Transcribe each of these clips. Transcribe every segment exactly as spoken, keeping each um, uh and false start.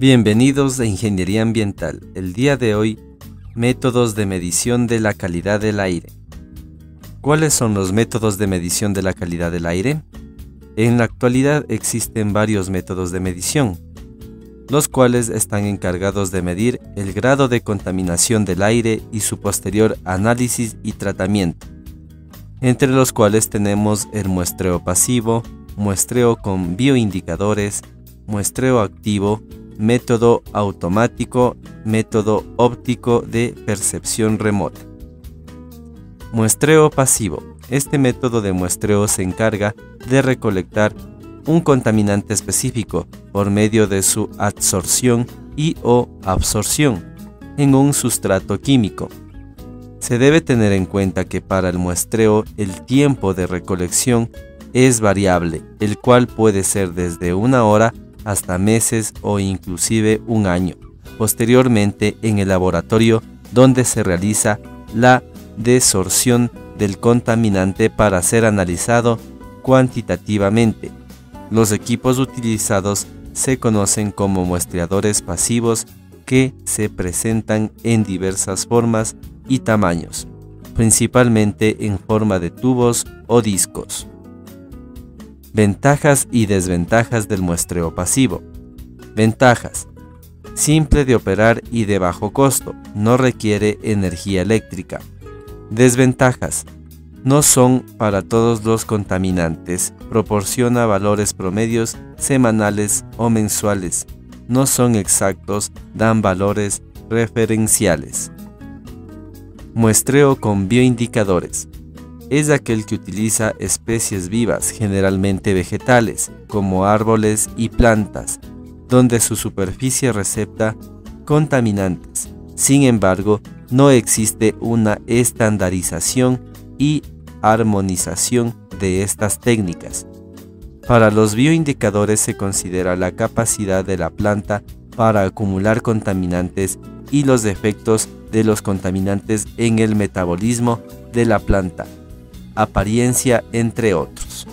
Bienvenidos a Ingeniería Ambiental. El día de hoy, métodos de medición de la calidad del aire. ¿Cuáles son los métodos de medición de la calidad del aire? En la actualidad existen varios métodos de medición, los cuales están encargados de medir el grado de contaminación del aire y su posterior análisis y tratamiento, entre los cuales tenemos el muestreo pasivo, muestreo con bioindicadores, muestreo activo, método automático, método óptico de percepción remota. Muestreo pasivo. Este método de muestreo se encarga de recolectar un contaminante específico por medio de su adsorción y o absorción en un sustrato químico. Se debe tener en cuenta que para el muestreo el tiempo de recolección es variable, el cual puede ser desde una hora hasta meses o inclusive un año, posteriormente en el laboratorio donde se realiza la desorción del contaminante para ser analizado cuantitativamente. Los equipos utilizados se conocen como muestreadores pasivos, que se presentan en diversas formas y tamaños, principalmente en forma de tubos o discos. Ventajas y desventajas del muestreo pasivo. Ventajas: simple de operar y de bajo costo, no requiere energía eléctrica. Desventajas: no son para todos los contaminantes, proporciona valores promedios semanales o mensuales, no son exactos, dan valores referenciales. Muestreo con bioindicadores. Es aquel que utiliza especies vivas, generalmente vegetales, como árboles y plantas, donde su superficie recepta contaminantes. Sin embargo, no existe una estandarización y armonización de estas técnicas. Para los bioindicadores se considera la capacidad de la planta para acumular contaminantes y los efectos de los contaminantes en el metabolismo de la planta, apariencia, entre otros.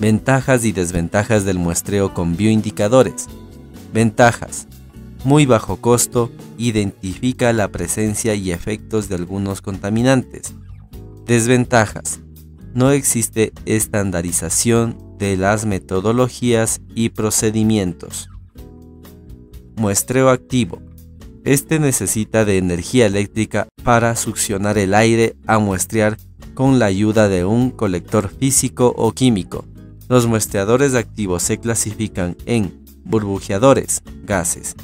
Ventajas y desventajas del muestreo con bioindicadores. Ventajas: muy bajo costo, identifica la presencia y efectos de algunos contaminantes. Desventajas: no existe estandarización de las metodologías y procedimientos. Muestreo activo. Este necesita de energía eléctrica para succionar el aire a muestrear con la ayuda de un colector físico o químico. Los muestreadores activos se clasifican en burbujeadores, gases,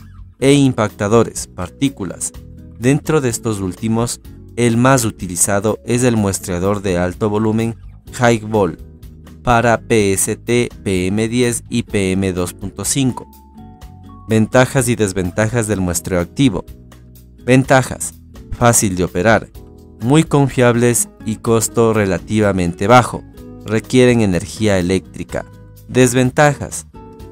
e impactadores, partículas. Dentro de estos últimos, el más utilizado es el muestreador de alto volumen High-Vol para P S T, P M diez y P M dos punto cinco. Ventajas y desventajas del muestreo activo. Ventajas: fácil de operar, muy confiables y costo relativamente bajo, requieren energía eléctrica. Desventajas: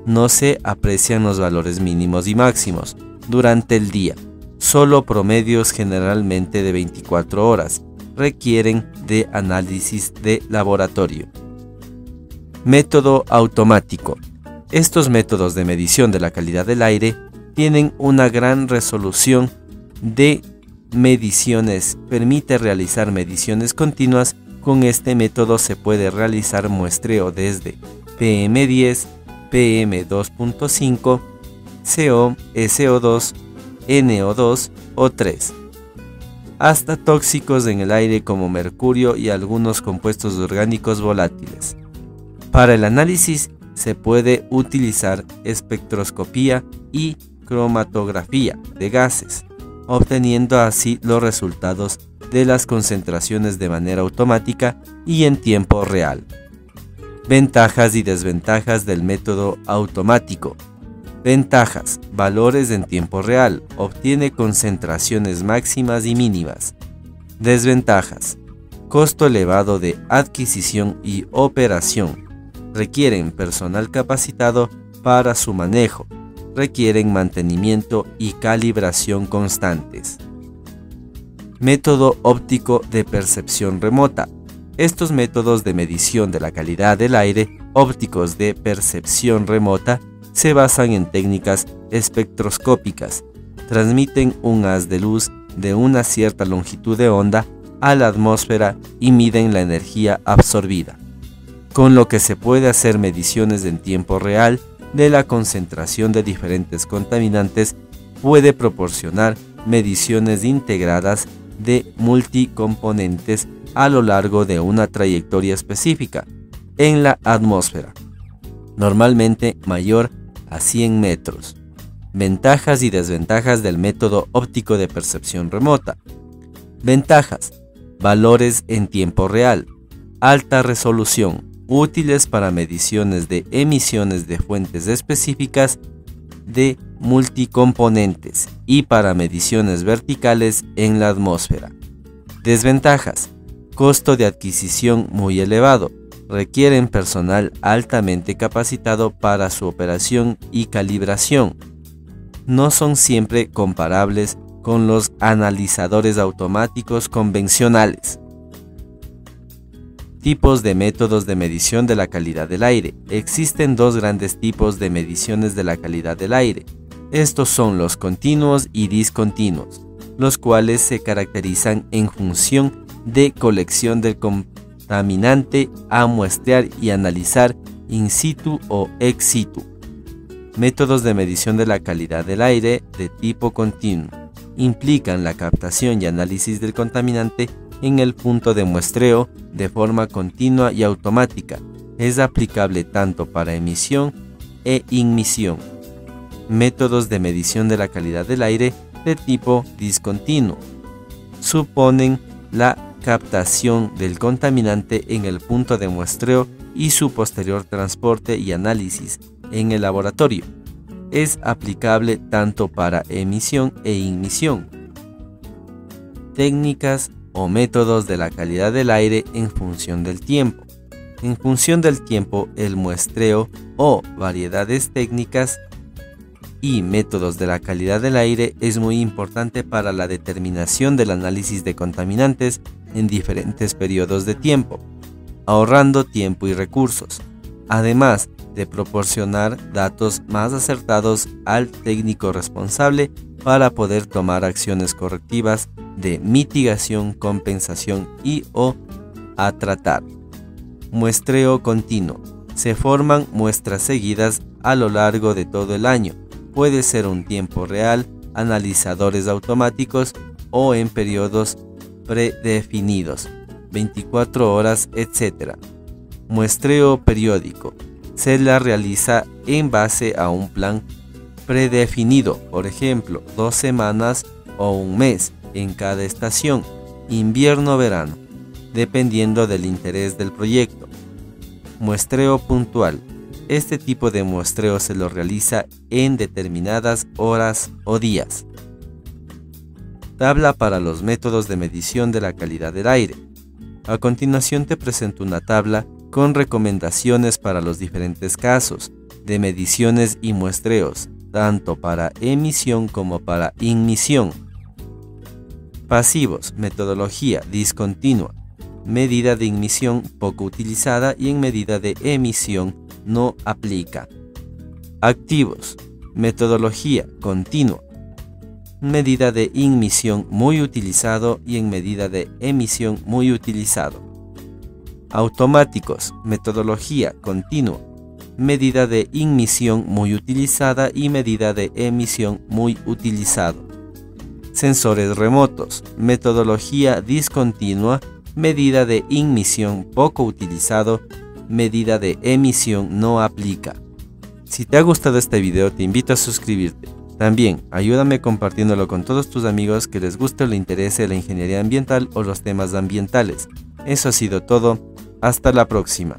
no se aprecian los valores mínimos y máximos durante el día, solo promedios generalmente de veinticuatro horas, requieren de análisis de laboratorio. Método automático. Estos métodos de medición de la calidad del aire tienen una gran resolución de mediciones, permite realizar mediciones continuas. Con este método se puede realizar muestreo desde P M diez, P M dos punto cinco, C O, S O dos, N O dos, O tres, hasta tóxicos en el aire como mercurio y algunos compuestos orgánicos volátiles. Para el análisis se puede utilizar espectroscopía y cromatografía de gases, obteniendo así los resultados de las concentraciones de manera automática y en tiempo real. Ventajas y desventajas del método automático. Ventajas: valores en tiempo real, obtiene concentraciones máximas y mínimas. Desventajas: costo elevado de adquisición y operación, requieren personal capacitado para su manejo, requieren mantenimiento y calibración constantes. Método óptico de percepción remota. Estos métodos de medición de la calidad del aire ópticos de percepción remota se basan en técnicas espectroscópicas. Transmiten un haz de luz de una cierta longitud de onda a la atmósfera y miden la energía absorbida, con lo que se puede hacer mediciones en tiempo real de la concentración de diferentes contaminantes. Puede proporcionar mediciones integradas de multicomponentes a lo largo de una trayectoria específica en la atmósfera, normalmente mayor a cien metros. Ventajas y desventajas del método óptico de percepción remota. Ventajas: valores en tiempo real, alta resolución, útiles para mediciones de emisiones de fuentes específicas de multicomponentes y para mediciones verticales en la atmósfera. Desventajas: costo de adquisición muy elevado, requieren personal altamente capacitado para su operación y calibración, no son siempre comparables con los analizadores automáticos convencionales. Tipos de métodos de medición de la calidad del aire. Existen dos grandes tipos de mediciones de la calidad del aire. Estos son los continuos y discontinuos, los cuales se caracterizan en función de colección del contaminante a muestrear y analizar in situ o ex situ. Métodos de medición de la calidad del aire de tipo continuo implican la captación y análisis del contaminante en el punto de muestreo de forma continua y automática. Es aplicable tanto para emisión e inmisión. Métodos de medición de la calidad del aire de tipo discontinuo suponen la captación del contaminante en el punto de muestreo y su posterior transporte y análisis en el laboratorio. Es aplicable tanto para emisión e inmisión. Técnicas o métodos de la calidad del aire en función del tiempo. En función del tiempo, el muestreo o variedades técnicas y métodos de la calidad del aire es muy importante para la determinación del análisis de contaminantes en diferentes periodos de tiempo, ahorrando tiempo y recursos, además de proporcionar datos más acertados al técnico responsable para poder tomar acciones correctivas de mitigación, compensación y o a tratar. Muestreo continuo. Se forman muestras seguidas a lo largo de todo el año. Puede ser un tiempo real, analizadores automáticos o en periodos predefinidos, veinticuatro horas, etcétera. Muestreo periódico. Se la realiza en base a un plan predefinido, por ejemplo, dos semanas o un mes en cada estación, invierno-verano, dependiendo del interés del proyecto. Muestreo puntual. Este tipo de muestreo se lo realiza en determinadas horas o días. Tabla para los métodos de medición de la calidad del aire. A continuación te presento una tabla con recomendaciones para los diferentes casos de mediciones y muestreos, tanto para emisión como para inmisión. Pasivos, metodología discontinua, medida de inmisión poco utilizada y en medida de emisión no aplica. Activos, metodología continua, medida de inmisión muy utilizado y en medida de emisión muy utilizado. Automáticos, metodología continua, medida de inmisión muy utilizada y medida de emisión muy utilizado. Sensores remotos, metodología discontinua, medida de inmisión poco utilizado, medida de emisión no aplica. Si te ha gustado este video, te invito a suscribirte. También ayúdame compartiéndolo con todos tus amigos que les guste o le interese la ingeniería ambiental o los temas ambientales. Eso ha sido todo, hasta la próxima.